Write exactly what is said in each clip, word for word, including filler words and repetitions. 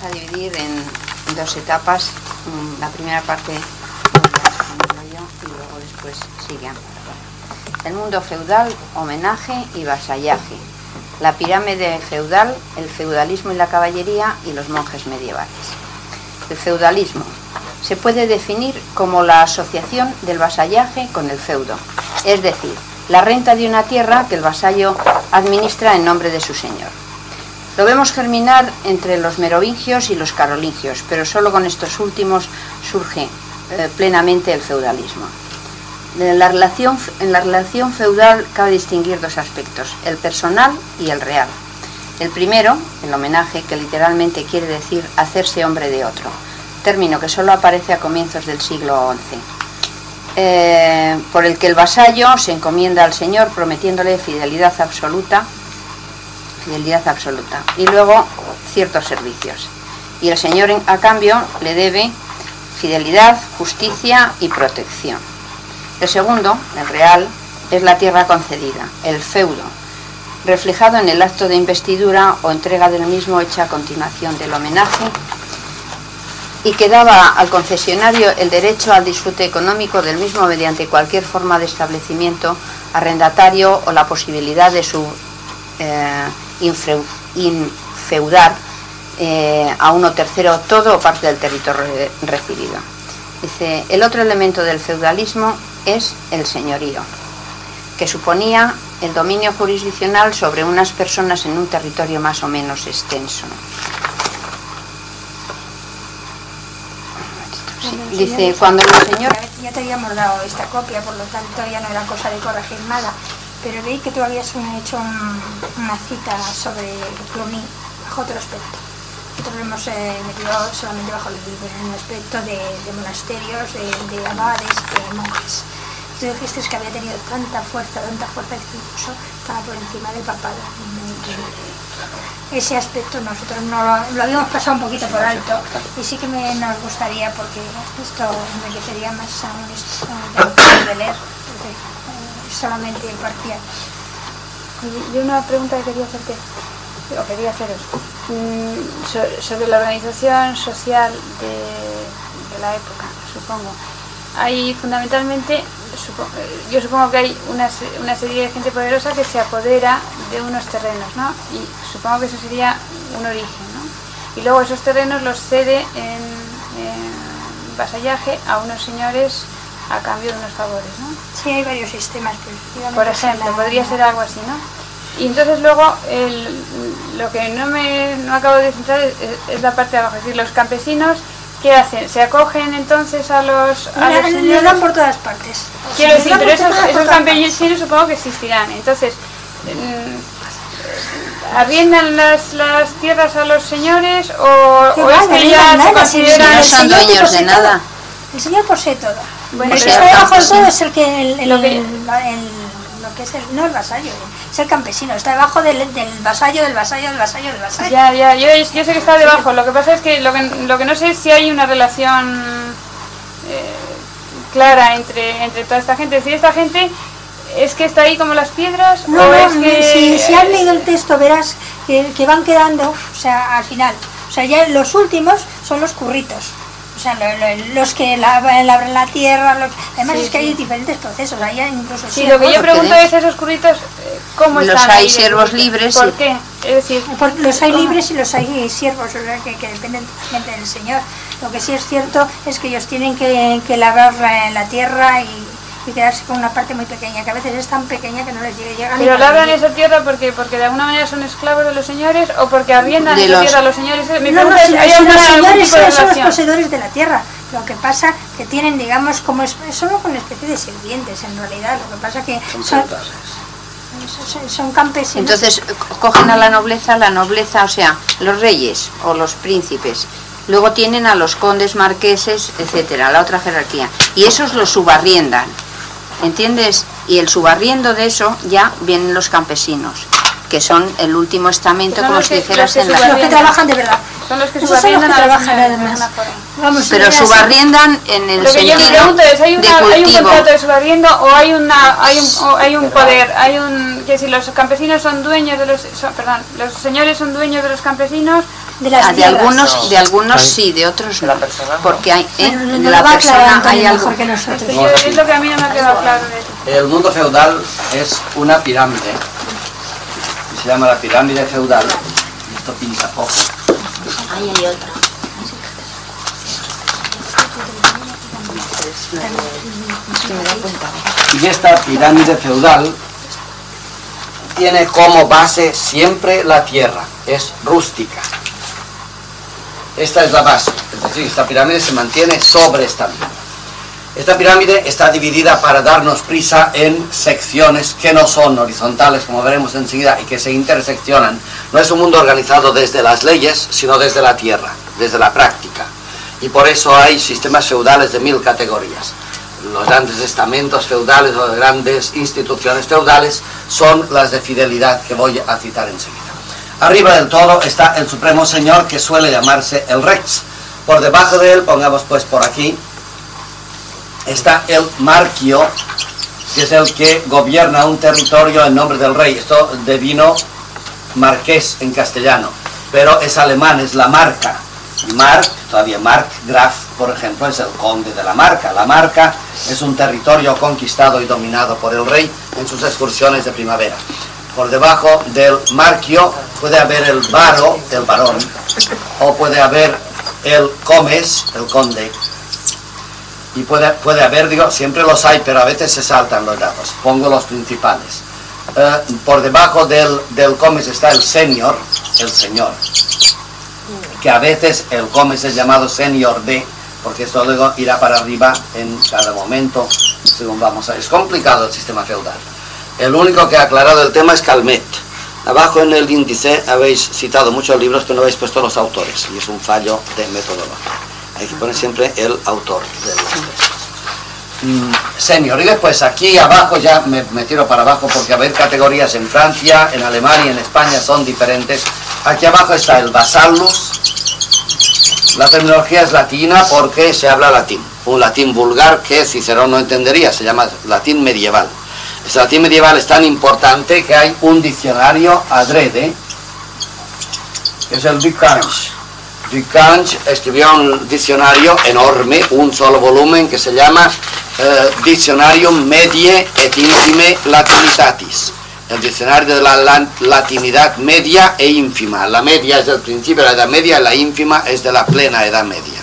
vamos a dividir en dos etapas. La primera parte yo y luego después sigue Amparo. El mundo feudal, homenaje y vasallaje. La pirámide feudal, el feudalismo y la caballería y los monjes medievales. El feudalismo se puede definir como la asociación del vasallaje con el feudo, es decir, la renta de una tierra que el vasallo administra en nombre de su señor. Lo vemos germinar entre los merovingios y los carolingios, pero solo con estos últimos surge eh, plenamente el feudalismo. En la, relación, en la relación feudal cabe distinguir dos aspectos, el personal y el real. El primero, el homenaje, que literalmente quiere decir hacerse hombre de otro, término que solo aparece a comienzos del siglo once, eh, por el que el vasallo se encomienda al señor prometiéndole fidelidad absoluta, fidelidad absoluta y luego ciertos servicios, y el señor a cambio le debe fidelidad, justicia y protección. El segundo, el real, es la tierra concedida, el feudo, reflejado en el acto de investidura o entrega del mismo hecha a continuación del homenaje, y que daba al concesionario el derecho al disfrute económico del mismo mediante cualquier forma de establecimiento arrendatario o la posibilidad de su eh, infeudar eh, a uno tercero todo o parte del territorio recibido. Dice, el otro elemento del feudalismo es el señorío, que suponía el dominio jurisdiccional sobre unas personas en un territorio más o menos extenso. Dice, cuando el señor... Ya te habíamos dado esta copia, por lo tanto todavía no era cosa de corregir nada, pero veis que todavía se ha hecho un, una cita sobre Clomí, bajo otro aspecto. Nosotros lo hemos eh, metido solamente bajo el, el aspecto de, de monasterios, de, de abades, de monjes. Tú dijiste que había tenido tanta fuerza, tanta fuerza que incluso estaba por encima del papado. Ese aspecto nosotros no lo, lo habíamos pasado un poquito por alto y sí que me, nos gustaría, porque esto merecería más aún esto de leer, porque eh, solamente imparcial. Yo una pregunta que quería hacerte, o quería haceros, mm, sobre la organización social de, de la época, supongo. Hay fundamentalmente, supongo, yo supongo que hay una, una serie de gente poderosa que se apodera de unos terrenos, ¿no? Y supongo que eso sería un origen, ¿no? Y luego esos terrenos los cede en, en vasallaje a unos señores a cambio de unos favores, ¿no? Sí, hay varios sistemas. Por ejemplo, la... podría ser algo así, ¿no? Y entonces luego el, lo que no me no acabo de centrar es, es la parte de abajo, es decir, los campesinos. ¿Qué hacen? ¿Se acogen entonces a los, a no, los señores? No, dan por todas partes. Quiero decir, pero esos, esos campesinos supongo que existirán. Entonces, mm, ¿arriendan las, las tierras a los señores o, o es que ya se consideran... No son dueños de nada. El señor posee todo. Bueno, el que está debajo de todo es el que... El, el, lo que... El, el, lo que es el, no el vasallo, es el campesino, está debajo del, del vasallo, del vasallo, del vasallo, del vasallo. Ya, ya, yo, yo sé que está debajo, lo que pasa es que lo que, lo que no sé es si hay una relación eh, clara entre, entre toda esta gente. Es decir, esta gente es que está ahí como las piedras. No, o es que... si, si has leído el texto verás que, que van quedando, o sea, al final, o sea, ya los últimos son los curritos. O sea, los, los que labran la, la tierra, los... además sí, es que sí. Hay diferentes procesos, hay incluso... Sí, lo que yo pregunto es, esos curritos, ¿cómo los están? Los hay siervos libres. ¿Por qué? Es decir, Por, los hay ¿cómo? libres y los hay siervos, o sea, que, que dependen totalmente del señor. Lo que sí es cierto es que ellos tienen que, que labrar la, la tierra y... y quedarse con una parte muy pequeña, que a veces es tan pequeña que no les llega. Pero labran esa tierra porque porque de alguna manera son esclavos de los señores o porque arriendan de esa los... tierra a los señores. Mi no, no, si, es, si los señores de son los poseedores de la tierra. Lo que pasa que tienen, digamos, como es, es solo con una especie de sirvientes en realidad. Lo que pasa que son, son, son, son campesinos. Entonces cogen a la nobleza, la nobleza, o sea, los reyes o los príncipes. Luego tienen a los condes, marqueses, etcétera, la otra jerarquía. Y esos los subarriendan. ¿Entiendes? Y el subarriendo de eso ya vienen los campesinos, que son el último estamento, como si dijeras, en la... Los que trabajan de verdad. Son los que subarriendan además. Pero subarriendan en el sentido de cultivo. Lo que yo me pregunto es, ¿hay, una, ¿hay un contrato de subarriendo o hay, una, hay, un, o hay un poder? Hay un, que si los campesinos son dueños de los... Son, perdón, los señores son dueños de los campesinos... de, las ah, de algunos no. de algunos sí, de otros no, porque hay, ¿eh? no, no, no la persona hay algo que nosotros. Es lo que a mí no me ha quedado claro. El mundo feudal es una pirámide, se llama la pirámide feudal. Esto pinta poco. Ahí hay otra. Y esta pirámide feudal tiene como base siempre la tierra, es rústica. Esta es la base, es decir, esta pirámide se mantiene sobre esta misma. Esta pirámide está dividida para darnos prisa en secciones que no son horizontales, como veremos enseguida, y que se interseccionan. No es un mundo organizado desde las leyes, sino desde la tierra, desde la práctica. Y por eso hay sistemas feudales de mil categorías. Los grandes estamentos feudales o las grandes instituciones feudales son las de fidelidad que voy a citar enseguida. Arriba del todo está el supremo señor, que suele llamarse el rex. Por debajo de él, pongamos pues por aquí, está el marquio, que es el que gobierna un territorio en nombre del rey. Esto devino marqués en castellano, pero es alemán, es la marca. Mark, todavía Markgraf, por ejemplo, es el conde de la Marca. La Marca es un territorio conquistado y dominado por el rey en sus excursiones de primavera. Por debajo del marquio puede haber el varo, el varón, o puede haber el comes, el conde. Y puede, puede haber, digo, siempre los hay, pero a veces se saltan los datos. Pongo los principales. Eh, por debajo del, del comes está el señor, el señor. Que a veces el comes es llamado senior de, porque esto luego irá para arriba en cada momento, según vamos a ver. Es complicado el sistema feudal. El único que ha aclarado el tema es Calmet. Abajo en el índice habéis citado muchos libros que no habéis puesto los autores, y es un fallo de metodología. Hay que poner siempre el autor de los textos. Mm, senior, y después aquí abajo ya me, me tiro para abajo, porque a ver, categorías en Francia, en Alemania y en España son diferentes. Aquí abajo está el vasallus. La terminología es latina porque se habla latín, un latín vulgar que Cicerón no entendería, se llama latín medieval. Este latín medieval es tan importante que hay un diccionario adrede, que es el Du Cange. Du Cange escribió un diccionario enorme, un solo volumen, que se llama eh, Diccionarium medie et infime latinitatis. El diccionario de la, la latinidad media e ínfima. La media es del principio de la Edad Media, la ínfima es de la plena Edad Media.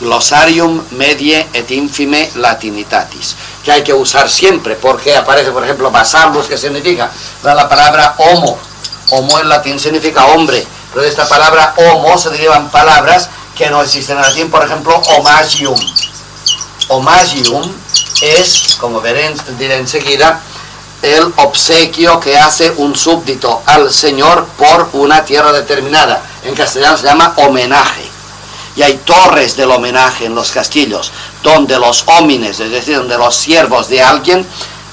Glossarium medie et infime latinitatis, que hay que usar siempre, porque aparece, por ejemplo, vasallus, que significa la, la palabra homo. Homo en latín significa hombre, pero de esta palabra homo se derivan palabras que no existen en latín, por ejemplo, homagium. Homagium es, como veré, diré enseguida, el obsequio que hace un súbdito al señor por una tierra determinada. En castellano se llama homenaje. Y hay torres del homenaje en los castillos, donde los homines, es decir, donde los siervos de alguien,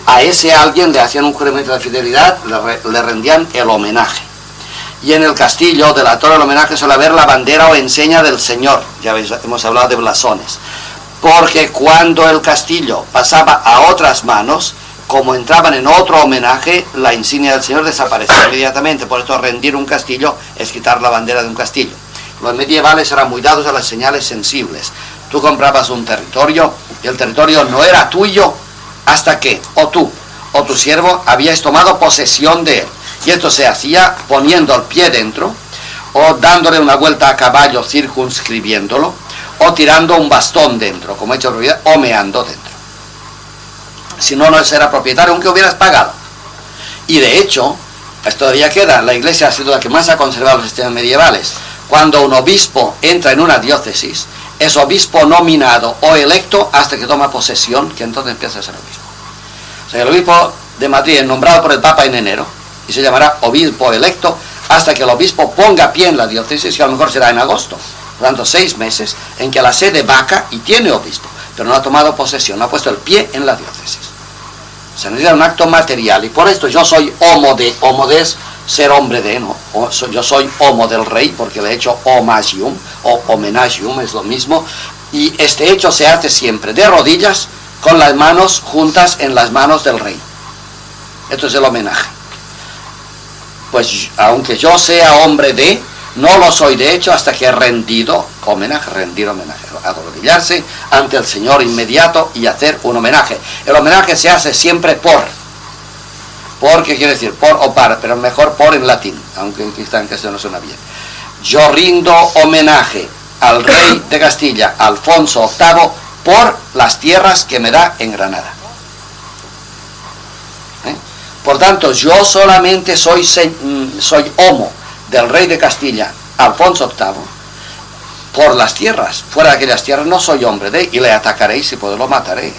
a ese alguien le hacían un juramento de fidelidad, le, re, le rendían el homenaje. Y en el castillo de la torre del homenaje suele haber la bandera o enseña del señor. Ya veis, hemos hablado de blasones. Porque cuando el castillo pasaba a otras manos, como entraban en otro homenaje, la insignia del señor desaparecía inmediatamente. Por esto, rendir un castillo es quitar la bandera de un castillo. Los medievales eran muy dados a las señales sensibles. Tú comprabas un territorio y el territorio no era tuyo hasta que o tú o tu siervo habíais tomado posesión de él. Y esto se hacía poniendo el pie dentro, o dándole una vuelta a caballo circunscribiéndolo, o tirando un bastón dentro, como he hecho propiedad, o meando dentro. Si no, no era propietario, aunque hubieras pagado. Y de hecho, esto todavía queda, la iglesia ha sido la que más ha conservado los sistemas medievales. Cuando un obispo entra en una diócesis, es obispo nominado o electo hasta que toma posesión, que entonces empieza a ser obispo. O sea, el obispo de Madrid es nombrado por el Papa en enero, y se llamará obispo electo hasta que el obispo ponga pie en la diócesis, que a lo mejor será en agosto. Por tanto, seis meses en que la sede vaca y tiene obispo, pero no ha tomado posesión, no ha puesto el pie en la diócesis. Se necesita un acto material, y por esto yo soy homo de, homo de es ser hombre de, no, o so, yo soy homo del rey, porque le he hecho homagium, o homenagium, es lo mismo, y este hecho se hace siempre de rodillas, con las manos juntas en las manos del rey. Esto es el homenaje. Pues aunque yo sea hombre de, No lo soy, de hecho, hasta que rendido homenaje, rendir homenaje, arrodillarse ante el Señor inmediato y hacer un homenaje. El homenaje se hace siempre por, por, ¿qué quiere decir? Por o para, pero mejor por en latín, aunque en cristiano que se no suena bien. Yo rindo homenaje al rey de Castilla, Alfonso octavo, por las tierras que me da en Granada. ¿Eh? Por tanto, yo solamente soy, soy homo del rey de Castilla, Alfonso octavo, por las tierras. Fuera de aquellas tierras no soy hombre de, y le atacaré y si puedo lo mataré.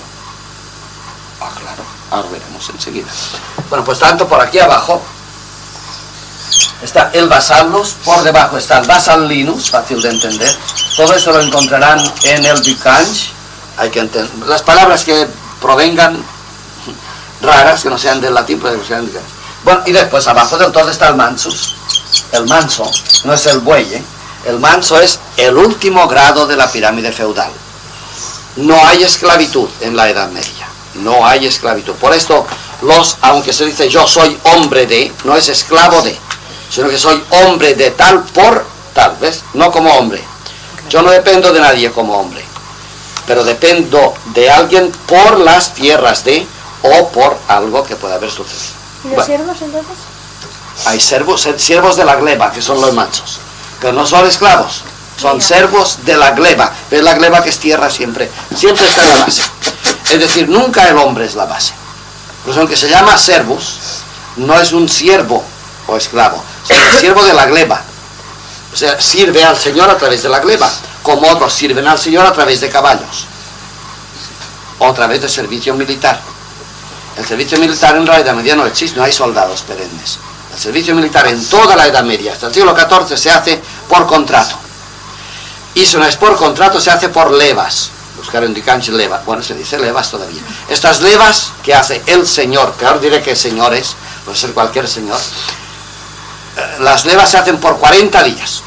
Ah, claro, ahora lo veremos enseguida. Bueno, pues tanto por aquí abajo está el Basallus, por debajo está el Basallinus, fácil de entender. Todo eso lo encontrarán en el Du Cange. Hay que entender las palabras que provengan raras, que no sean del latín, pero que sean del Cange. Bueno, y después abajo del todo está el Mansus. El manso no es el buey, ¿eh? El manso es el último grado de la pirámide feudal. No hay esclavitud en la Edad Media. No hay esclavitud. Por esto, los, aunque se dice yo soy hombre de, no es esclavo de, sino que soy hombre de tal por tal, ¿ves? No como hombre. Yo no dependo de nadie como hombre, pero dependo de alguien por las tierras de o por algo que pueda haber sucedido. ¿Y los bueno, siervos entonces? Hay servos, siervos de la gleba, que son los mansos, que no son esclavos, son servos de la gleba. ¿Ves la gleba que es tierra siempre? Siempre está en la base. Es decir, nunca el hombre es la base. Pues aunque se llama servus, no es un siervo o esclavo, sino el siervo de la gleba. O sea, sirve al Señor a través de la gleba, como otros sirven al Señor a través de caballos, o a través de servicio militar. El servicio militar en la Edad Media no existe, no hay soldados perennes. El servicio militar en toda la Edad Media, hasta el siglo catorce, se hace por contrato. Y si no es por contrato, se hace por levas. Buscar en Du Cange leva. Bueno, se dice levas todavía. Estas levas que hace el señor, que ahora diré que señores, puede ser cualquier señor, las levas se hacen por cuarenta días.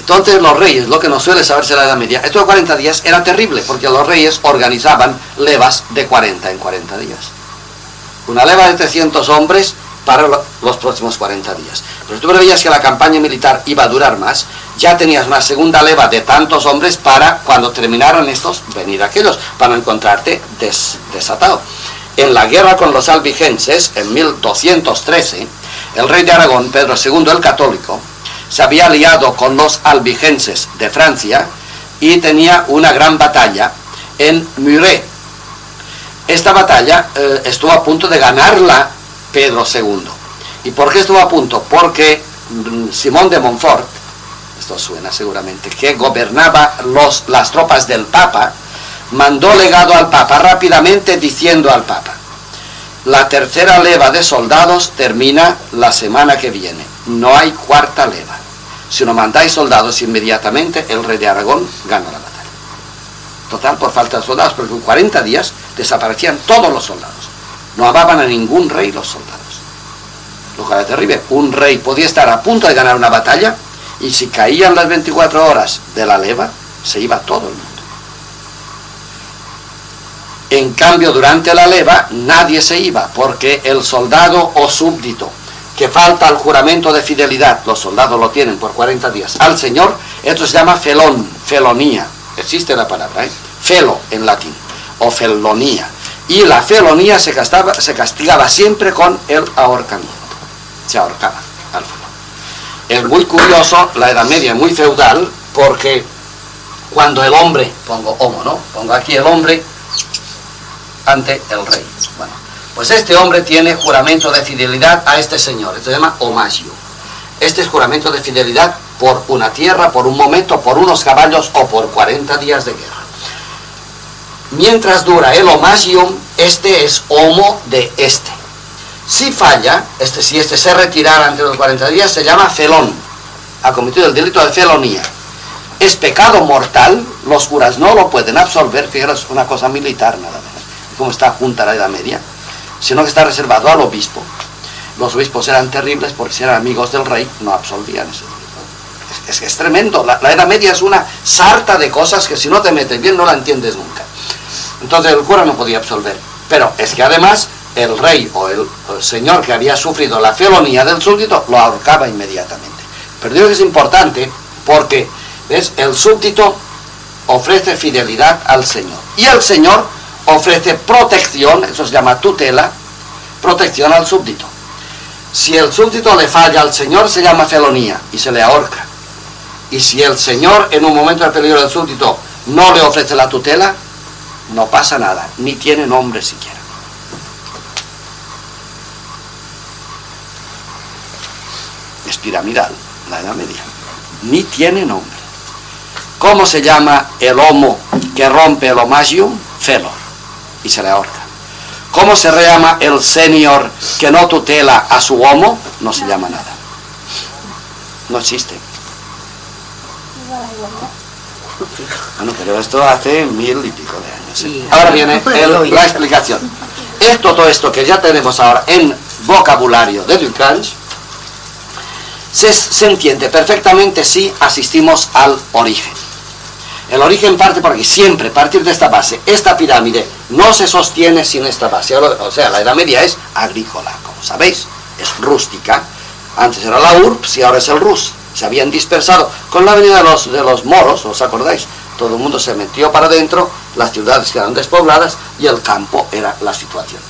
Entonces los reyes, lo que no suele saberse en la Edad Media, estos cuarenta días era terrible, porque los reyes organizaban levas de cuarenta en cuarenta días. Una leva de trescientos hombres para los próximos cuarenta días. Pero tú preveías que la campaña militar iba a durar más, ya tenías una segunda leva de tantos hombres para, cuando terminaran estos, venir aquellos, para encontrarte des, desatado. En la guerra con los albigenses, en mil doscientos trece, el rey de Aragón, Pedro segundo el Católico, se había aliado con los albigenses de Francia y tenía una gran batalla en Muret. Esta batalla eh, estuvo a punto de ganarla Pedro segundo. ¿Y por qué estuvo a punto? Porque mm, Simón de Montfort, esto suena seguramente, que gobernaba los, las tropas del Papa, mandó legado al Papa rápidamente diciendo al Papa: la tercera leva de soldados termina la semana que viene, no hay cuarta leva. Si no mandáis soldados inmediatamente, el rey de Aragón gana la batalla. Total, por falta de soldados, porque en cuarenta días desaparecían todos los soldados. No amaban a ningún rey los soldados. Lo que era terrible. Un rey podía estar a punto de ganar una batalla y si caían las veinticuatro horas de la leva, se iba todo el mundo. En cambio, durante la leva nadie se iba, porque el soldado o súbdito que falta al juramento de fidelidad, los soldados lo tienen por cuarenta días, al Señor, esto se llama felón, felonía. Existe la palabra, ¿eh? Felo en latín, o felonía. Y la felonía se castigaba, se castigaba siempre con el ahorcamiento. Se ahorcaba al felón. Es muy curioso, la Edad Media es muy feudal, porque cuando el hombre, pongo homo, ¿no? Pongo aquí el hombre ante el rey. Bueno, pues este hombre tiene juramento de fidelidad a este señor. Esto se llama homagio. Este es juramento de fidelidad por una tierra, por un momento, por unos caballos o por cuarenta días de guerra. Mientras dura el homagium, este es homo de este. Si falla, este, si este se retirara ante los cuarenta días, se llama felón. Ha cometido el delito de felonía. Es pecado mortal, los curas no lo pueden absolver, fijaros, una cosa militar nada menos, como está junta la Edad Media, sino que está reservado al obispo. Los obispos eran terribles porque si eran amigos del rey, no absolvían eso. Es que es tremendo. La, la Edad Media es una sarta de cosas que si no te metes bien no la entiendes nunca. Entonces el cura no podía absolver. Pero es que además el rey o el, el señor que había sufrido la felonía del súbdito lo ahorcaba inmediatamente. Pero digo que es importante porque ¿ves? El súbdito ofrece fidelidad al señor y el señor ofrece protección, eso se llama tutela, protección al súbdito. Si el súbdito le falla al señor se llama felonía y se le ahorca. Y si el señor en un momento de peligro del súbdito no le ofrece la tutela, no pasa nada, ni tiene nombre siquiera. Es piramidal, la Edad Media. Ni tiene nombre. ¿Cómo se llama el homo que rompe el homagium? Felor, y se le ahorca. ¿Cómo se llama el senior que no tutela a su homo? No se llama nada. No existe. Bueno, pero esto hace mil y pico de años. ¿Sí? Ahora viene el, la explicación. Esto, todo esto que ya tenemos ahora en vocabulario de Du Cange, se, se entiende perfectamente si asistimos al origen. El origen parte por aquí, siempre a partir de esta base. Esta pirámide no se sostiene sin esta base. O sea, la Edad Media es agrícola, como sabéis, es rústica. Antes era la urbs y ahora es el rus. Se habían dispersado con la venida de los, de los moros, ¿os acordáis? Todo el mundo se metió para adentro, las ciudades quedaron despobladas y el campo era la situación.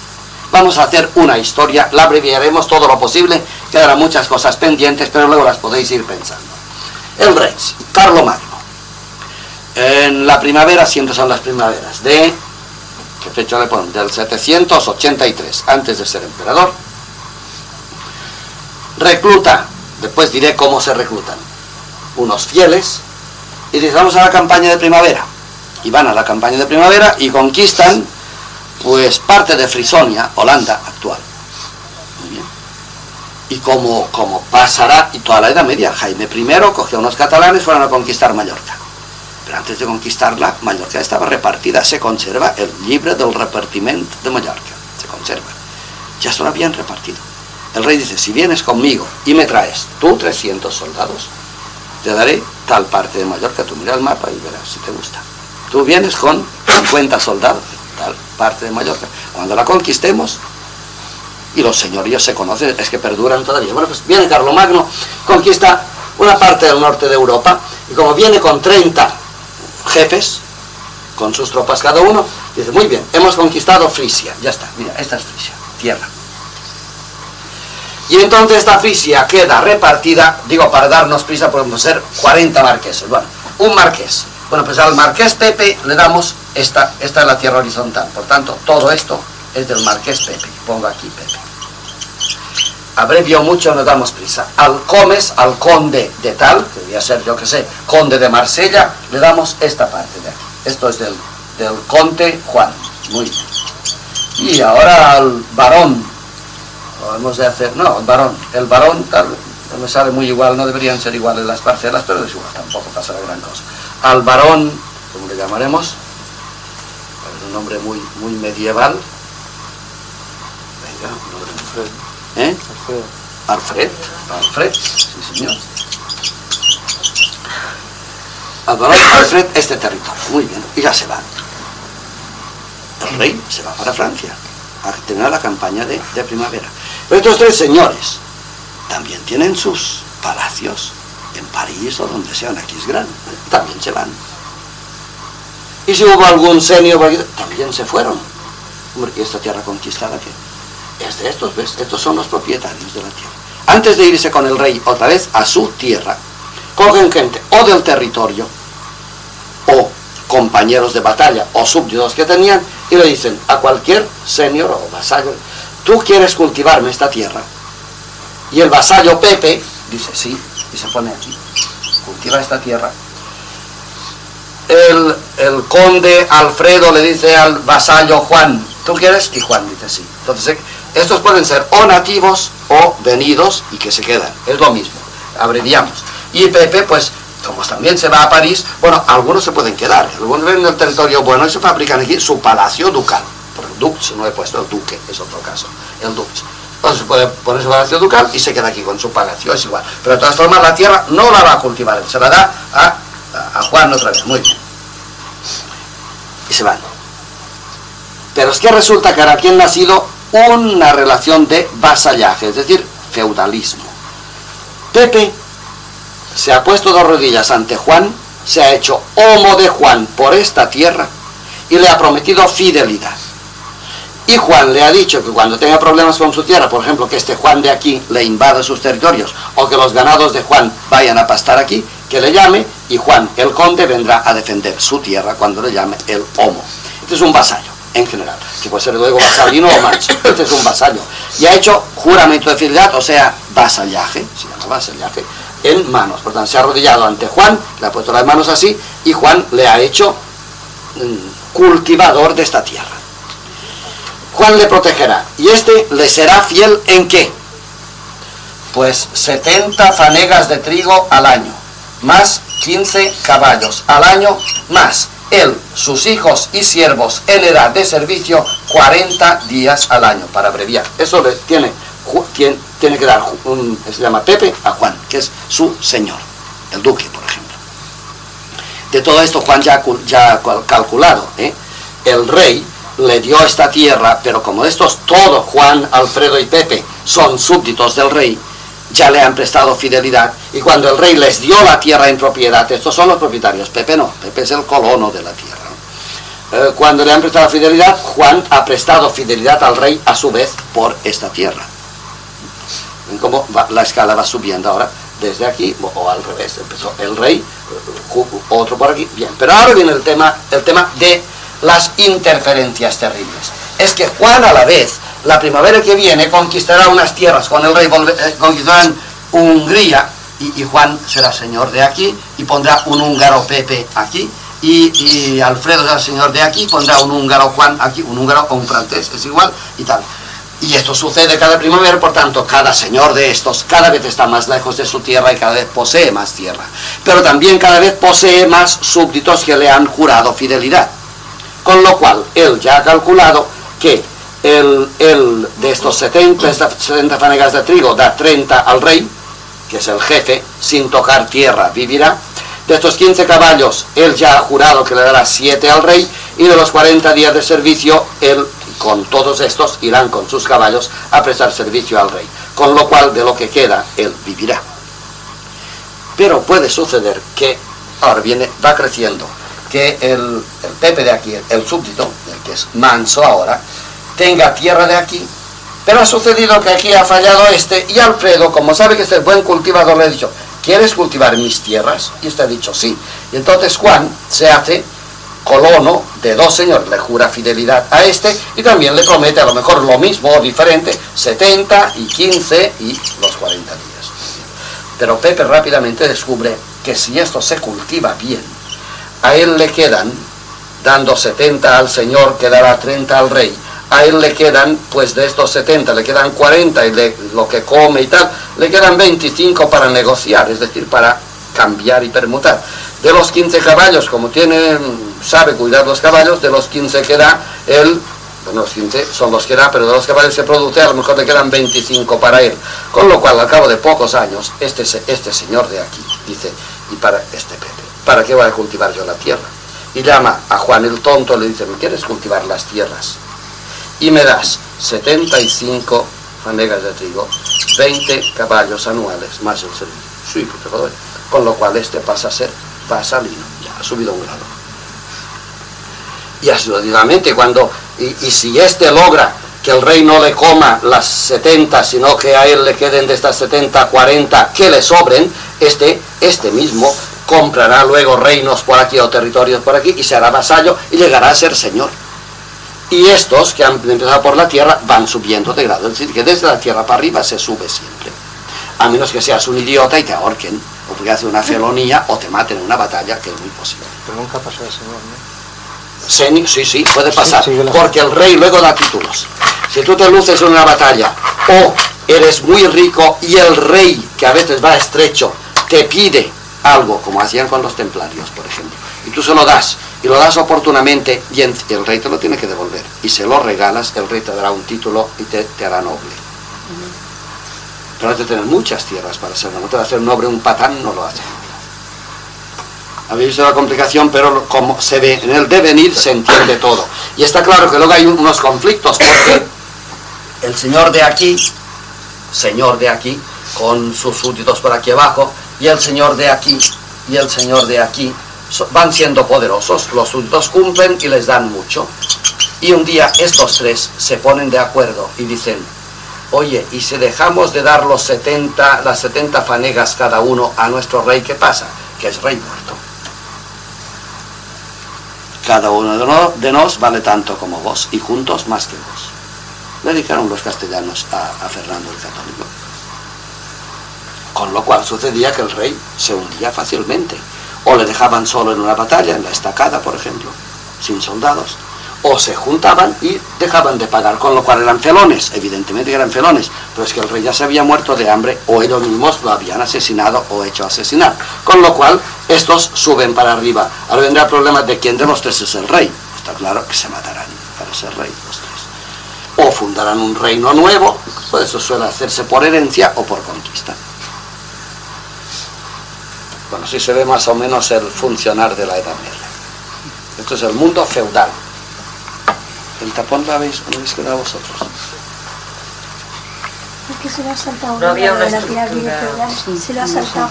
Vamos a hacer una historia, la abreviaremos todo lo posible, quedarán muchas cosas pendientes, pero luego las podéis ir pensando. El rey, Carlomagno. En la primavera, siempre son las primaveras, de, ¿qué fecha le ponen? Del setecientos ochenta y tres, antes de ser emperador, recluta. Después diré cómo se reclutan unos fieles y dice, vamos a la campaña de primavera. Y van a la campaña de primavera y conquistan pues parte de Frisonia, Holanda actual. Muy bien. Y como, como pasará, y toda la Edad Media, Jaime primero cogió a unos catalanes, fueron a conquistar Mallorca. Pero antes de conquistarla, Mallorca estaba repartida, se conserva el libro del repartimiento de Mallorca, se conserva. Ya se lo habían repartido. El rey dice, si vienes conmigo y me traes tú trescientos soldados, te daré tal parte de Mallorca, tú mira el mapa y verás si te gusta. Tú vienes con cincuenta soldados, tal parte de Mallorca. Cuando la conquistemos, y los señoríos se conocen, es que perduran todavía. Bueno, pues viene Carlomagno, conquista una parte del norte de Europa, y como viene con treinta jefes, con sus tropas cada uno, dice, muy bien, hemos conquistado Frisia, ya está, mira, esta es Frisia, tierra. Y entonces esta Frisia queda repartida, digo, para darnos prisa, podemos ser cuarenta marqueses. Bueno, un marqués. Bueno, pues al marqués Pepe le damos esta, esta es la tierra horizontal. Por tanto, todo esto es del marqués Pepe. Pongo aquí Pepe. Abrevio mucho, nos damos prisa. Al comes, al conde de tal, que debía ser, yo que sé, conde de Marsella, le damos esta parte de aquí. Esto es del, del conde Juan. Muy bien. Y ahora al varón. Lo hemos de hacer, no, el varón, el varón tal, no me sale muy igual, no deberían ser iguales las parcelas, pero es igual, tampoco pasa la gran cosa. Al varón, ¿cómo le llamaremos? Es un nombre muy, muy medieval. Venga, nombre de Alfred. ¿Eh? Alfred. Alfred, Alfred, sí señor. Al varón Alfred, este territorio, muy bien, y ya se va. El rey se va para Francia a terminar la campaña de, de primavera. Pero estos tres señores también tienen sus palacios en París o donde sean, aquí es grande, también se van. Y si hubo algún senio, también se fueron. Porque esta tierra conquistada que es de estos, ¿ves? Estos son los propietarios de la tierra. Antes de irse con el rey otra vez a su tierra, cogen gente o del territorio o compañeros de batalla o súbditos que tenían y le dicen a cualquier señor o vasallo, tú quieres cultivarme esta tierra. Y el vasallo Pepe dice sí, y se pone aquí, cultiva esta tierra. El, el conde Alfredo le dice al vasallo Juan, ¿tú quieres? Y Juan dice sí. Entonces estos pueden ser o nativos o venidos y que se quedan, es lo mismo, abreviamos. Y Pepe pues como también se va a París, bueno, algunos se pueden quedar, algunos ven el territorio bueno y se fabrican aquí su palacio ducal, porque dux no he puesto, el duque es otro caso, el dux. Entonces se puede poner su palacio ducal y se queda aquí con su palacio, es igual. Pero de todas formas la tierra no la va a cultivar, él se la da a, a Juan otra vez, muy bien. Y se van. Pero es que resulta que ahora quien nacido una relación de vasallaje, es decir, feudalismo. Pepe se ha puesto dos rodillas ante Juan, se ha hecho homo de Juan por esta tierra y le ha prometido fidelidad. Y Juan le ha dicho que cuando tenga problemas con su tierra, por ejemplo, que este Juan de aquí le invada sus territorios o que los ganados de Juan vayan a pastar aquí, que le llame y Juan el conde vendrá a defender su tierra cuando le llame el homo. Este es un vasallo, en general, que puede ser luego vasallino o manso. Este es un vasallo. Y ha hecho juramento de fidelidad, o sea, vasallaje, se llama vasallaje, en manos. Por tanto, se ha arrodillado ante Juan, le ha puesto las manos así y Juan le ha hecho mm, cultivador de esta tierra. Juan le protegerá. ¿Y este le será fiel en qué? Pues setenta fanegas de trigo al año, más quince caballos al año, más él, sus hijos y siervos en edad de servicio, cuarenta días al año, para abreviar. Eso le tiene, tiene, tiene que dar, un, se llama Pepe, a Juan, que es su señor, el duque, por ejemplo. De todo esto Juan ya ha calculado, ¿eh? El rey le dio esta tierra, pero como estos todos, Juan, Alfredo y Pepe, son súbditos del rey, ya le han prestado fidelidad, y cuando el rey les dio la tierra en propiedad, estos son los propietarios, Pepe no, Pepe es el colono de la tierra, ¿no? eh, cuando le han prestado fidelidad, Juan ha prestado fidelidad al rey a su vez por esta tierra. Ven cómo va, la escala va subiendo ahora, desde aquí, o, o al revés, empezó el rey, otro por aquí, bien, pero ahora viene el tema, el tema de las interferencias terribles. Es que Juan a la vez, la primavera que viene, conquistará unas tierras con el rey, eh, conquistarán Hungría, y, y Juan será señor de aquí, y pondrá un húngaro Pepe aquí, y, y Alfredo será señor de aquí, pondrá un húngaro Juan aquí, un húngaro o un francés, es igual, y tal. Y esto sucede cada primavera, por tanto, cada señor de estos cada vez está más lejos de su tierra y cada vez posee más tierra. Pero también cada vez posee más súbditos que le han jurado fidelidad. Con lo cual, él ya ha calculado que el, el de estos setenta, setenta fanegas de trigo da treinta al rey, que es el jefe, sin tocar tierra vivirá. De estos quince caballos, él ya ha jurado que le dará siete al rey, y de los cuarenta días de servicio, él con todos estos irán con sus caballos a prestar servicio al rey. Con lo cual, de lo que queda, él vivirá. Pero puede suceder que, ahora viene, va creciendo, que el, el Pepe de aquí, el, el súbdito, el que es manso ahora, tenga tierra de aquí, pero ha sucedido que aquí ha fallado este, y Alfredo, como sabe que este es buen cultivador, le ha dicho, ¿quieres cultivar mis tierras? Y este ha dicho, sí. Y entonces Juan se hace colono de dos señores, le jura fidelidad a este, y también le promete a lo mejor lo mismo o diferente, setenta y quince y los cuarenta días. Pero Pepe rápidamente descubre que si esto se cultiva bien, a él le quedan, dando setenta al señor, que dará treinta al rey, a él le quedan, pues de estos setenta, le quedan cuarenta, y le, lo que come y tal, le quedan veinticinco para negociar, es decir, para cambiar y permutar. De los quince caballos, como tiene, sabe cuidar los caballos, de los quince que da, él, bueno, los quince son los que da, pero de los caballos que produce, a lo mejor le quedan veinticinco para él. Con lo cual, al cabo de pocos años, este, este señor de aquí, dice, y para este Pepe, ¿para qué voy a cultivar yo la tierra? Y llama a Juan el tonto, le dice, ¿me quieres cultivar las tierras? Y me das setenta y cinco fanegas de trigo, veinte caballos anuales, más el servicio. Sí, pues te lo doy. Con lo cual este pasa a ser vasalino, ya ha subido un grado. Y así lógicamente, cuando, y, y si este logra que el rey no le coma las setenta, sino que a él le queden de estas setenta, cuarenta, que le sobren, este, este mismo comprará luego reinos por aquí o territorios por aquí y se hará vasallo y llegará a ser señor. Y estos que han empezado por la tierra van subiendo de grado, es decir, que desde la tierra para arriba se sube siempre. A menos que seas un idiota y te ahorquen, o porque haces una felonía o te maten en una batalla, que es muy posible. Pero nunca pasó el señor, ¿no? Sí, sí, puede pasar, sí, sí, la... porque el rey luego da títulos. Si tú te luces en una batalla o eres muy rico y el rey, que a veces va estrecho, te pide algo, como hacían con los templarios, por ejemplo, y tú se lo das, y lo das oportunamente, y el rey te lo tiene que devolver, y se lo regalas, el rey te dará un título y te, te hará noble. Uh-huh. Pero has de tener muchas tierras para hacerlo, no te va a hacer noble un patán, no lo hace. Habéis visto la complicación, pero como se ve en el devenir, se entiende todo. Y está claro que luego hay unos conflictos, porque el señor de aquí, señor de aquí, con sus súbditos por aquí abajo, y el señor de aquí, y el señor de aquí, van siendo poderosos, los súbditos cumplen y les dan mucho. Y un día estos tres se ponen de acuerdo y dicen, oye, y si dejamos de dar los setenta, las setenta fanegas cada uno a nuestro rey, ¿qué pasa? Que es rey muerto. Cada uno de nos vale tanto como vos, y juntos más que vos. Le dijeron los castellanos a, a Fernando el Católico. Con lo cual sucedía que el rey se hundía fácilmente. O le dejaban solo en una batalla, en la estacada, por ejemplo, sin soldados. O se juntaban y dejaban de pagar, con lo cual eran felones, evidentemente eran felones, pero es que el rey ya se había muerto de hambre, o ellos mismos lo habían asesinado o hecho asesinar, con lo cual estos suben para arriba. Ahora vendrá el problema de quién de los tres es el rey. Está claro que se matarán para ser rey los tres. O fundarán un reino nuevo, pues eso suele hacerse por herencia o por conquista. Bueno, así se ve más o menos el funcionar de la Edad Media. Esto es el mundo feudal. ¿El tapón lo habéis, lo habéis quedado vosotros? Es que se lo ha saltado. No había una estructura. Se lo ha saltado.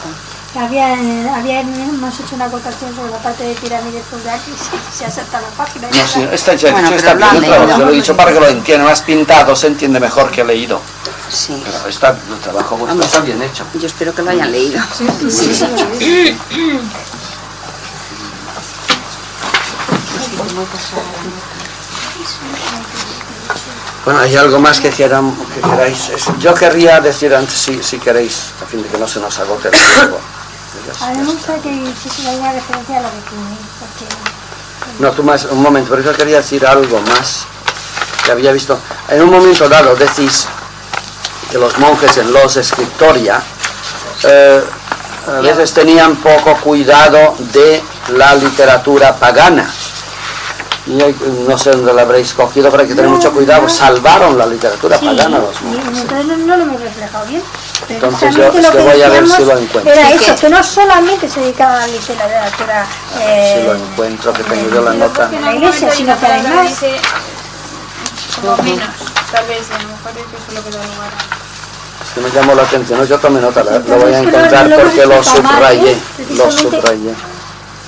Había, había, hemos hecho una acotación sobre la parte de pirámide feudal y se, se ha saltado la página. No, sí, está ya bueno, dicho, está bien, lo, leído, se lo he dicho para que lo entienda, más pintado, se entiende mejor que leído. Sí. Pero está, el trabajo vuestro Vamos, está bien hecho. Yo espero que lo hayan leído. Sí, sí, sí, sí, sí. Bueno, hay algo más que, quieran, que queráis. Yo querría decir antes, si, si queréis, a fin de que no se nos agote el tiempo. A mí me gusta que hiciese alguna referencia a lo que tiene. Porque... No, tú más, un momento, pero yo quería decir algo más que había visto. En un momento dado decís que los monjes en los escritoria eh, a veces tenían poco cuidado de la literatura pagana. No sé dónde la habréis cogido, pero hay que tener no, mucho cuidado. No. Salvaron la literatura sí, pagana los monjes. Entonces no, no lo hemos reflejado bien. Pero entonces yo es que que voy a ver si lo encuentro. Era eso, que no solamente se dedicaba a la literatura. Eh, si lo encuentro, que tengo yo la nota. En la iglesia, sino que además. Como menos, tal vez, a lo mejor es lo que da lugar a. Que me llamó la atención, yo tomé nota, lo voy a encontrar porque lo subrayé. Lo subrayé.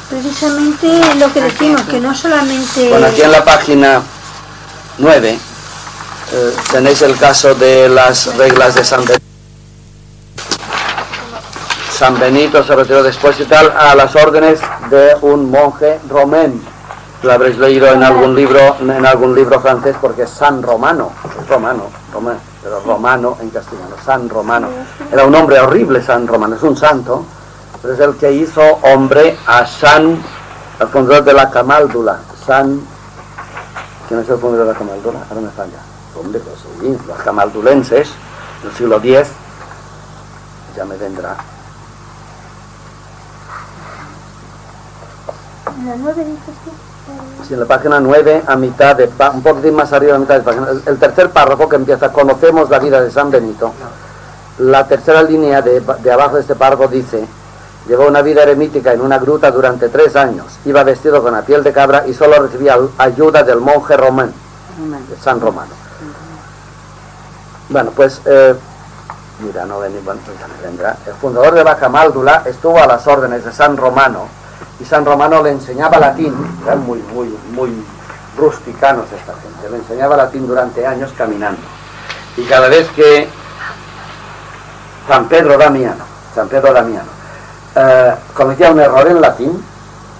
Precisamente lo que decimos, que no solamente... Bueno, aquí en la página nueve eh, tenéis el caso de las reglas de San Benito. San Benito se retiró después y tal a las órdenes de un monje romén. Lo habréis leído en algún libro, en algún libro francés, porque es San Romano, es romano, romano, pero romano en castellano, San Romano. Era un hombre horrible, San Romano, es un santo. Pero es el que hizo hombre a San, al fundador de la Camaldula. San, ¿quién es el fundador de la Camaldula? Ahora me falla. Hombre, los, los camaldulenses del siglo diez, ya me vendrá. Sí, en la página nueve, a mitad de, un poquitín más arriba, a mitad de página, el, el tercer párrafo que empieza, conocemos la vida de San Benito. La tercera línea de, de abajo de este párrafo dice: llevó una vida eremítica en una gruta durante tres años. Iba vestido con la piel de cabra y solo recibía ayuda del monje román, de San Romano. Bueno, pues, eh, mira, no ven, bueno, ya me vendrá. El fundador de la Camaldula estuvo a las órdenes de San Romano y San Romano le enseñaba latín. Eran muy, muy, muy rusticanos esta gente. Le enseñaba latín durante años caminando. Y cada vez que San Pedro Damiano, San Pedro Damiano, Uh, cometía un error en latín,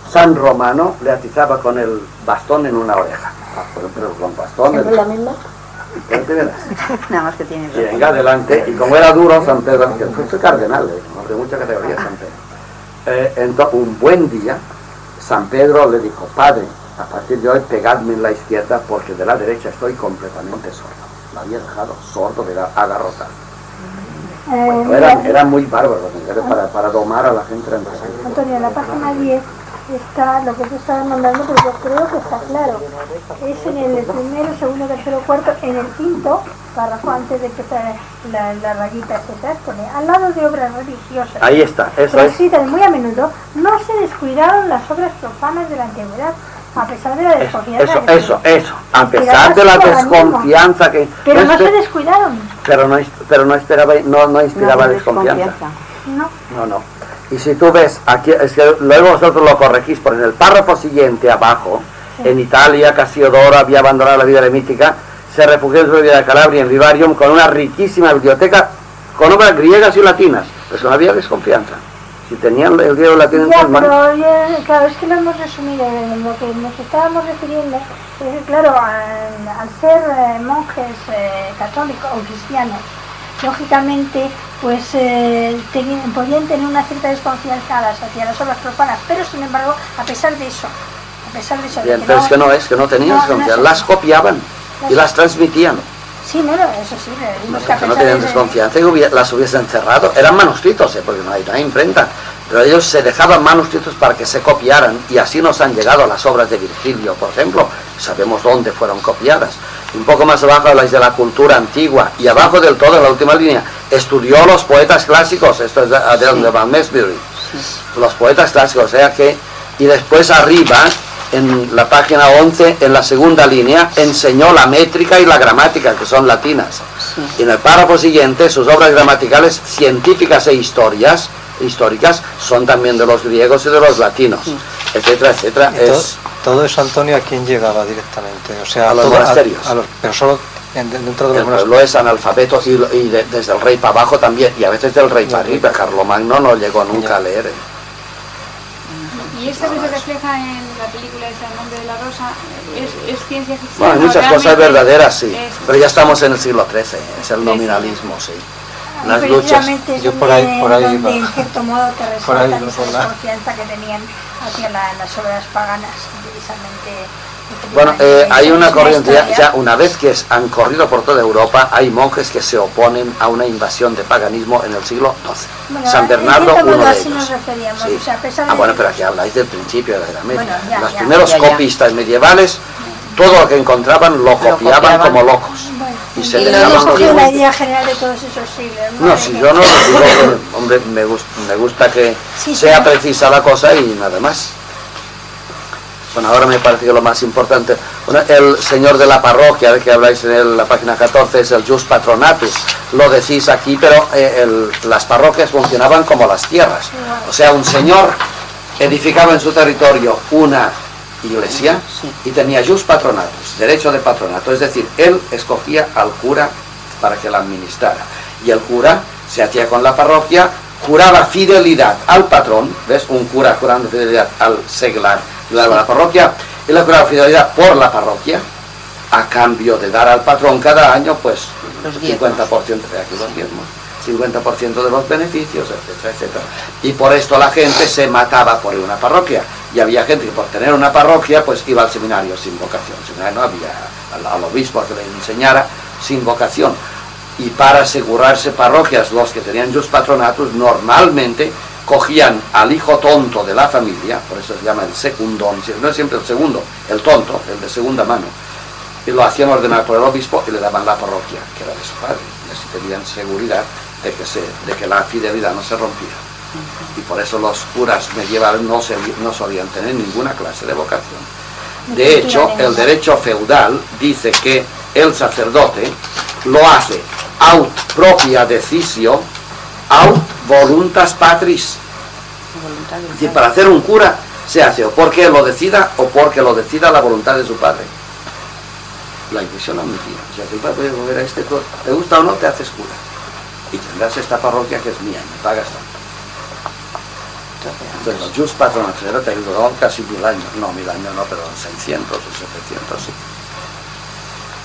San Romano le atizaba con el bastón en una oreja. Ah, pero, pero con bastón... ¿Es el... la misma? Nada más que tiene... Y venga adelante, y como era duro San Pedro, que fue cardenal, eh, de mucha categoría San Pedro. Eh, entonces, un buen día, San Pedro le dijo: padre, a partir de hoy pegadme en la izquierda porque de la derecha estoy completamente sordo. Lo había dejado sordo de agarrotar. Bueno, eran, eran muy bárbaros para, para domar a la gente. Antonio, en la página diez está lo que tú estabas mandando, pero yo creo que está claro. Es en el primero, segundo, tercero, cuarto, en el quinto párrafo, antes de empezar la, la rayita, etcétera, pone al lado de obras religiosas. Ahí está, eso es. Muy a menudo no se descuidaron las obras profanas de la antigüedad, A pesar de la desconfianza. Eso, que eso, se... eso. A pesar de la desconfianza la que... Pero este... no se descuidaron. Pero no, pero no inspiraba, no, no inspiraba no, desconfianza. desconfianza. No. No, no. Y si tú ves, aquí, es que luego vosotros lo corregís, porque en el párrafo siguiente, abajo, sí. En Italia, Casiodoro había abandonado la vida eremítica, se refugió en su vida de Calabria, en Vivarium, con una riquísima biblioteca, con obras griegas y latinas. Pues no había desconfianza. Si tenían el griego latino en sus manos. Pero, ya, claro, es que lo hemos resumido, lo que nos estábamos refiriendo, es que, claro, al, al ser eh, monjes eh, católicos o cristianos, lógicamente, pues eh, ten, podían tener una cierta desconfianza hacia las obras profanas, pero sin embargo, a pesar de eso, a pesar de eso... Bien, pero no, es que no, es que no tenían no, desconfianza, no, las copiaban las, y las transmitían. Sí, no, no, eso sí, no, que que no tenían desconfianza y hubiera, las hubiesen cerrado, eran manuscritos, ¿eh? Porque no hay, no hay imprenta, pero ellos se dejaban manuscritos para que se copiaran y así nos han llegado las obras de Virgilio, por ejemplo, sabemos dónde fueron copiadas. Un poco más abajo las de la cultura antigua y abajo del todo, en la última línea, estudió los poetas clásicos, esto es de, de sí. donde va Mesbury, sí. Los poetas clásicos, o sea que, y después arriba, en la página once, en la segunda línea, enseñó la métrica y la gramática, que son latinas. Sí. Y en el párrafo siguiente, sus obras gramaticales científicas e historias, históricas son también de los griegos y de los latinos, sí. Etcétera, etcétera. Es todo, todo eso, Antonio, ¿a quién llegaba directamente? O sea, a los todo, monasterios. A, a los, pero solo en, dentro de los el monasterios. El pueblo es analfabeto y, y de, desde el rey para abajo también, y a veces del rey para arriba. Carlomagno no llegó nunca ya. a leer. Eh. Y esto que se refleja en la película de San Nombre de la Rosa, ¿es, es ciencia ficción? Bueno, hay muchas no, cosas verdaderas, sí, es... pero ya estamos en el siglo trece, es el nominalismo, sí. Las luchas. Yo por ahí, por ahí, donde, en cierto modo te resaltan esa desconfianza que tenían hacia la, las obras paganas, precisamente. Bueno, eh, hay una corriente, ya, ya una vez que es, han corrido por toda Europa, hay monjes que se oponen a una invasión de paganismo en el siglo doce. Bueno, San Bernardo, uno de ellos. Nos sí. o sea, a pesar de ah, bueno, pero aquí habláis del principio de la Edad Media. Bueno, ya, Los ya, primeros ya, ya. copistas medievales, todo lo que encontraban lo, lo copiaban, copiaban como locos. Bueno, y se le daban los la idea general de todos esos siglos. No, no si yo no lo digo, hombre, me, gust, me gusta que sí, sea sí. precisa la cosa y nada más. Bueno, ahora me parece que lo más importante, bueno, el señor de la parroquia, de que habláis en el, la página catorce, es el jus patronatus, lo decís aquí, pero eh, el, las parroquias funcionaban como las tierras, o sea, un señor edificaba en su territorio una iglesia y tenía jus patronatus, derecho de patronato, es decir, él escogía al cura para que la administrara, y el cura se hacía con la parroquia, juraba fidelidad al patrón, ¿ves? Un cura jurando fidelidad al seglar, la, la parroquia, y la juraba fidelidad por la parroquia, a cambio de dar al patrón cada año, pues, los cincuenta por ciento, aquí los diezmos, cincuenta por ciento de los beneficios, etcétera, etcétera. Y por esto la gente se mataba por una parroquia, y había gente que por tener una parroquia, pues iba al seminario sin vocación, el seminario no había al, al obispo que le enseñara sin vocación. Y para asegurarse parroquias, los que tenían jus patronatus normalmente cogían al hijo tonto de la familia, por eso se llama el secundón, no es siempre el segundo, el tonto, el de segunda mano, y lo hacían ordenar por el obispo y le daban la parroquia, que era de su padre, y así tenían seguridad de que, se, de que la fidelidad no se rompía. Y por eso los curas medievales no, se, no solían tener ninguna clase de vocación. De hecho, el derecho feudal dice que el sacerdote lo hace aut propria decisio, aut voluntas patris. Es decir, para hacer un cura se hace o porque lo decida o porque lo decida la voluntad de su padre. La inquisición la mentira. O sea, si el padre puede mover a este, te gusta o no, te haces cura. Y tendrás esta parroquia que es mía, y me pagas tanto. Entonces, los jus patronatos te ayudaron casi mil años. No, mil años no, pero seiscientos o setecientos, sí.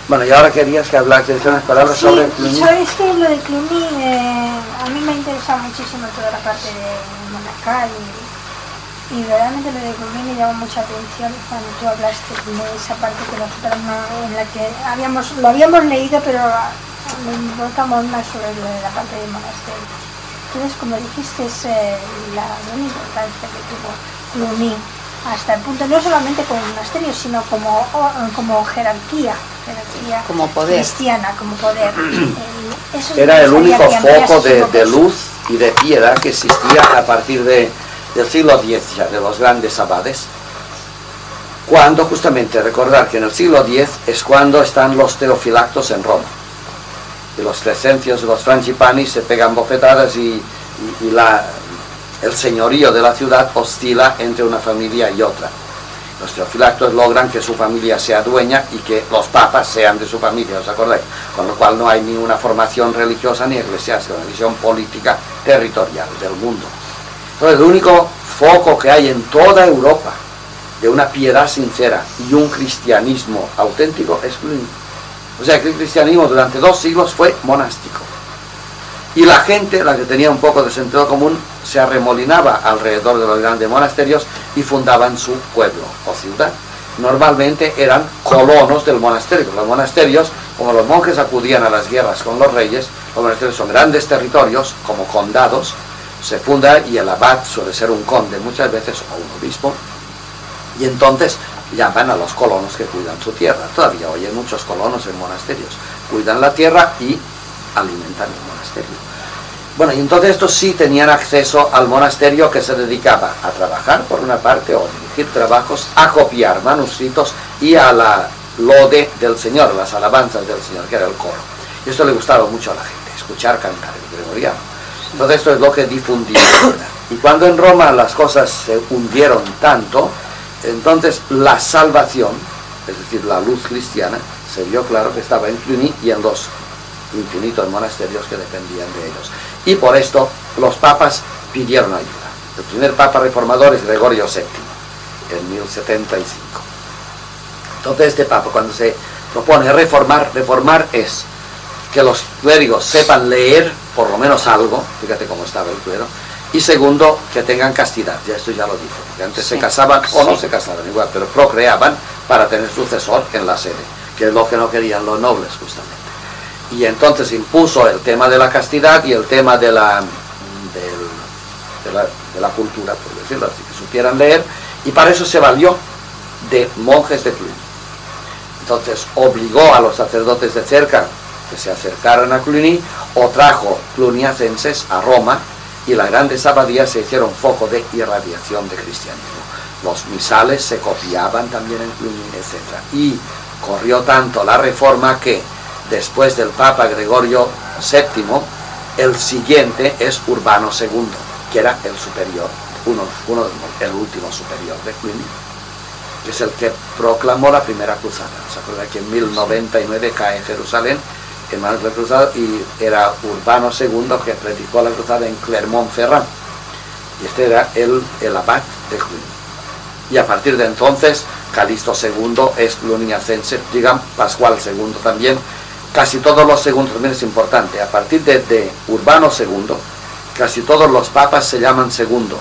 Bueno, y ahora querías que hablar, que decir unas palabras sí, sobre Cluny. Sí, es que lo de Cluny, eh, a mí me interesa muchísimo toda la parte de monacal y, y realmente lo de Cluny me llamó mucha atención cuando tú hablaste de esa parte que nosotros no, en la que habíamos, lo habíamos leído, pero nos notamos más sobre lo de la parte de monasterio. Entonces, como dijiste, es eh, la gran importancia que tuvo Cluny. Hasta el punto, no solamente como monasterio, sino como, o, como jerarquía, jerarquía como poder. cristiana, como poder. Eh, eso Era el único foco de, de luz y de piedad que existía a partir de, del siglo diez, ya, de los grandes abades. cuando justamente recordar que en el siglo diez es cuando están los teofilactos en Roma, y los crescencios, los frangipani se pegan bofetadas y, y, y la, el señorío de la ciudad oscila entre una familia y otra. Los teofilactos logran que su familia sea dueña y que los papas sean de su familia, ¿os acordáis? Con lo cual no hay ninguna formación religiosa ni eclesiástica, una visión política territorial del mundo. Entonces, el único foco que hay en toda Europa de una piedad sincera y un cristianismo auténtico es Cluny. O sea, que el cristianismo durante dos siglos fue monástico. Y la gente, la que tenía un poco de sentido común, se arremolinaba alrededor de los grandes monasterios y fundaban su pueblo o ciudad. Normalmente eran colonos del monasterio. Los monasterios, como los monjes acudían a las guerras con los reyes, los monasterios son grandes territorios, como condados, se funda y el abad suele ser un conde muchas veces o un obispo, y entonces llaman a los colonos que cuidan su tierra. Todavía hoy hay muchos colonos en monasterios, cuidan la tierra y alimentan el monasterio. Bueno, y entonces estos sí tenían acceso al monasterio, que se dedicaba a trabajar por una parte o a dirigir trabajos, a copiar manuscritos y a la lode del Señor, las alabanzas del Señor, que era el coro. Y esto le gustaba mucho a la gente, escuchar cantar el gregoriano. Entonces esto es lo que difundía. Y cuando en Roma las cosas se hundieron tanto, entonces la salvación, es decir, la luz cristiana, se vio claro que estaba en Cluny y en los infinitos monasterios que dependían de ellos. Y por esto los papas pidieron ayuda. El primer papa reformador es Gregorio séptimo, en mil setenta y cinco. Entonces este papa, cuando se propone reformar, reformar es que los clérigos sepan leer por lo menos algo, fíjate cómo estaba el clero, y segundo, que tengan castidad, ya esto ya lo dije, porque antes sí, se casaban o sí. no se casaban igual, pero procreaban para tener sucesor en la sede, que es lo que no querían los nobles justamente. Y entonces impuso el tema de la castidad y el tema de la, de, de la, de la cultura, por decirlo así, que supieran leer, y para eso se valió de monjes de Cluny. Entonces obligó a los sacerdotes de cerca que se acercaran a Cluny, o trajo cluniacenses a Roma, y las grandes abadías se hicieron foco de irradiación de cristianismo. Los misales se copiaban también en Cluny, etcétera. Y corrió tanto la reforma que, después del Papa Gregorio séptimo, el siguiente es Urbano segundo, que era el superior, uno, uno, el último superior de Cluny, que es el que proclamó la primera cruzada. ¿Se acuerdan que en mil noventa y nueve cae en Jerusalén en manos de la cruzada? Y era Urbano segundo que predicó la cruzada en Clermont-Ferrand, y este era el, el abad de Cluny. Y a partir de entonces Calixto segundo es cluniacense, digan Pascual segundo también, casi todos los segundos, también es importante, a partir de, de Urbano segundo casi todos los papas se llaman segundos.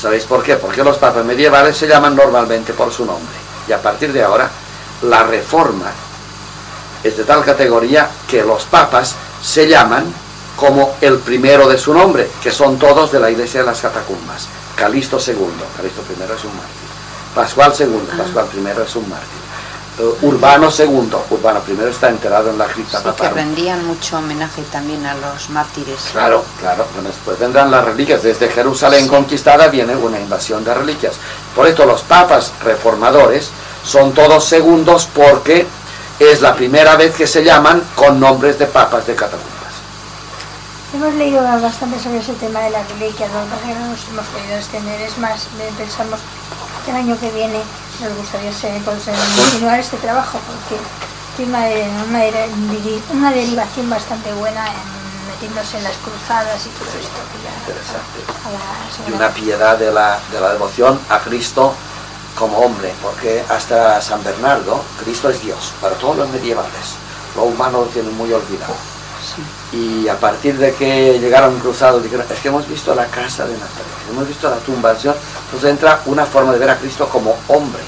¿Sabéis por qué? Porque los papas medievales se llaman normalmente por su nombre, y a partir de ahora la reforma es de tal categoría que los papas se llaman como el primero de su nombre, que son todos de la iglesia de las catacumbas. Calixto segundo, Calixto primero es un mártir. Pascual segundo, Pascual primero es un mártir. Uh, Urbano segundo, Urbano primero está enterrado en la cripta papal. Sí, que rendían mucho homenaje también a los mártires. Claro, claro, después vendrán las reliquias. Desde Jerusalén sí. conquistada viene una invasión de reliquias. Por esto los papas reformadores son todos segundos, porque es la primera vez que se llaman con nombres de papas de catacumbas. Hemos leído bastante sobre ese tema de las reliquias, lo que no nos hemos podido extender, es más, pensamos que el año que viene nos gustaría continuar este trabajo, porque tiene una, una derivación bastante buena en metiéndose en las cruzadas y todo esto. Que ya, interesante. A la, a la y una piedad de la, de la devoción a Cristo como hombre, porque hasta San Bernardo, Cristo es Dios, para todos los medievales, lo humano lo tienen muy olvidado. Sí. Y a partir de que llegaron cruzados, dijeron, es que hemos visto la casa de Nazaret, hemos visto la tumba, entonces entra una forma de ver a Cristo como hombre.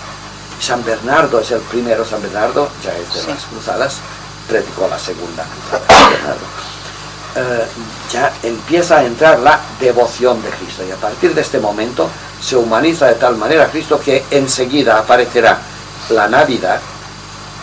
San Bernardo es el primero, San Bernardo ya es de sí. las cruzadas, predicó la segunda cruzada, San Bernardo. Eh, ya empieza a entrar la devoción de Cristo, y a partir de este momento se humaniza de tal manera a Cristo que enseguida aparecerá la Navidad,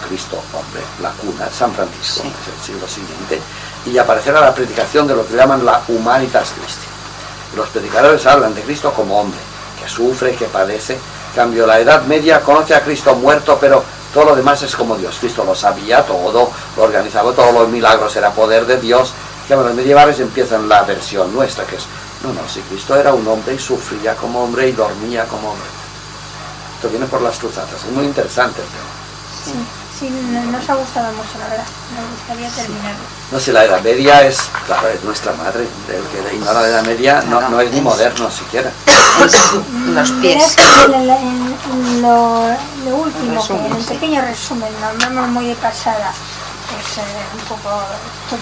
Cristo hombre, la cuna, San Francisco, sí. es el siglo siguiente, y aparecerá la predicación de lo que llaman la Humanitas Christi. Los predicadores hablan de Cristo como hombre, que sufre, que padece, cambio, la Edad Media conoce a Cristo muerto, pero todo lo demás es como Dios. Cristo lo sabía todo, lo organizaba todo, los milagros era poder de Dios. Ya, bueno, los medievales empiezan la versión nuestra, que es, no, no, si Cristo era un hombre y sufría como hombre y dormía como hombre. Esto viene por las cruzadas, es muy interesante el tema. Sí, sí, no, nos ha gustado mucho, la verdad, nos gustaría terminarlo. No sé, la Edad Media es, claro, es nuestra madre, el que ignora la Edad Media no, no es ni moderno siquiera. Los pies. Lo, lo último, resumen, que en un pequeño resumen, nos vemos muy de pasada, es eh, un poco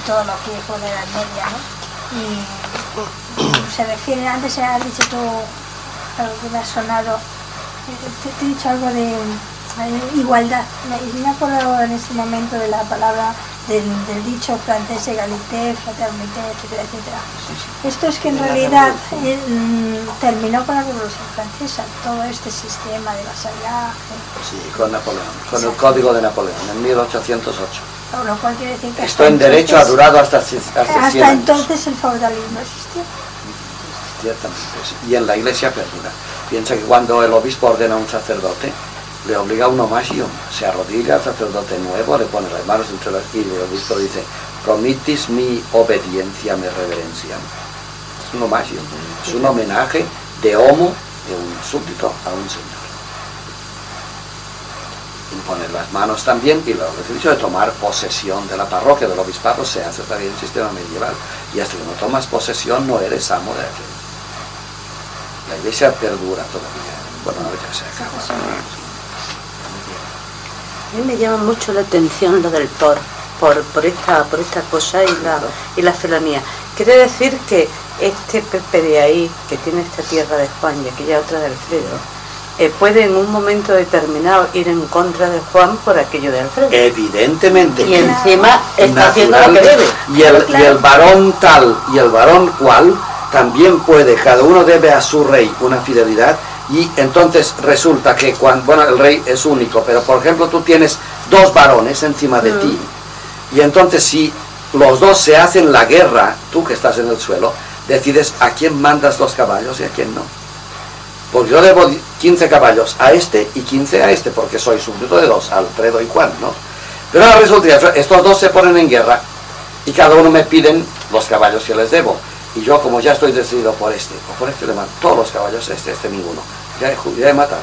todo lo que dijo de la media, ¿no? Y se refiere, antes has dicho tú algo que me ha sonado, te, te he dicho algo de, de igualdad, me, me acuerdo en este momento de la palabra del, del dicho francés, egalité, fraternité, etcétera, etcétera. Esto es que en realidad eh, terminó con la Revolución Francesa, todo este sistema de vasallaje. Sí, con Napoleón, con el Código de Napoleón, en mil ochocientos ocho. Bueno, ¿cuál quiere decir que esto en derecho entonces, ha durado hasta, hasta, hasta cien años. Entonces el feudalismo existió. Ciertamente, sí. Y en la Iglesia perdura. Piensa que cuando el obispo ordena a un sacerdote, le obliga a uno más y uno. Se arrodilla al sacerdote nuevo, le pone las manos entre las y el obispo dice, promitis mi obediencia, mi reverencia. Es uno más y uno. Es un homenaje de homo, de un súbdito a un señor. Imponer las manos también, y lo que he dicho de tomar posesión de la parroquia, del obispado, se hace también el sistema medieval. Y hasta que no tomas posesión no eres amo de aquello. La Iglesia perdura todavía. Bueno, ya se acaba. A mí me llama mucho la atención lo del por, por, por, esta, por esta cosa y la, y la felonía. Quiere decir que este Pepe de ahí, que tiene esta tierra de España, que aquella otra de Alfredo, Eh, puede en un momento determinado ir en contra de Juan por aquello de Alfredo. Evidentemente. Y encima está haciendo lo que debe. Y el, claro. y el varón tal y el varón cual también puede, cada uno debe a su rey una fidelidad, y entonces resulta que cuando, bueno, el rey es único, pero por ejemplo tú tienes dos varones encima de mm. ti, y entonces si los dos se hacen la guerra, tú que estás en el suelo, decides a quién mandas los caballos y a quién no. Porque yo debo quince caballos a este y quince a este, porque soy súbdito de dos, Alfredo y Juan, ¿no? Pero ahora resulta que estos dos se ponen en guerra y cada uno me piden los caballos que les debo. Y yo, como ya estoy decidido por este o por este, le mando todos los caballos a este, este ninguno. Ya he, ya he matado.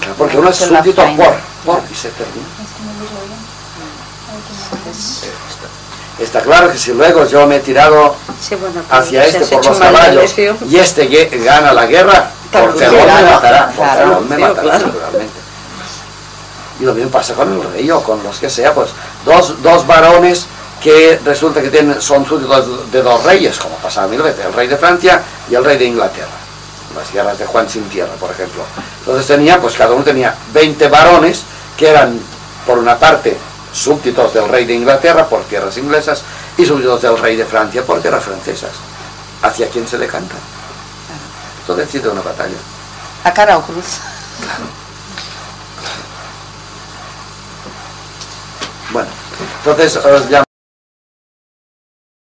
Claro, porque uno es súbdito por, por, y se termina. Está claro que si luego yo me he tirado sí, bueno, pues, hacia este por los caballos y este gana la guerra, por felón me matará, por felón me matará seguramente. Y lo mismo pasa con el rey o con los que sea, pues dos, dos varones que resulta que tienen, son súbditos de dos reyes, como pasaba mil veces, el rey de Francia y el rey de Inglaterra, las guerras de Juan sin tierra, por ejemplo. Entonces tenía, pues cada uno tenía veinte varones que eran, por una parte, súbditos del rey de Inglaterra por tierras inglesas y súbditos del rey de Francia por tierras francesas. ¿Hacia quién se le canta? Esto decide una batalla. A cara o cruz. Claro. Bueno, entonces os llamo.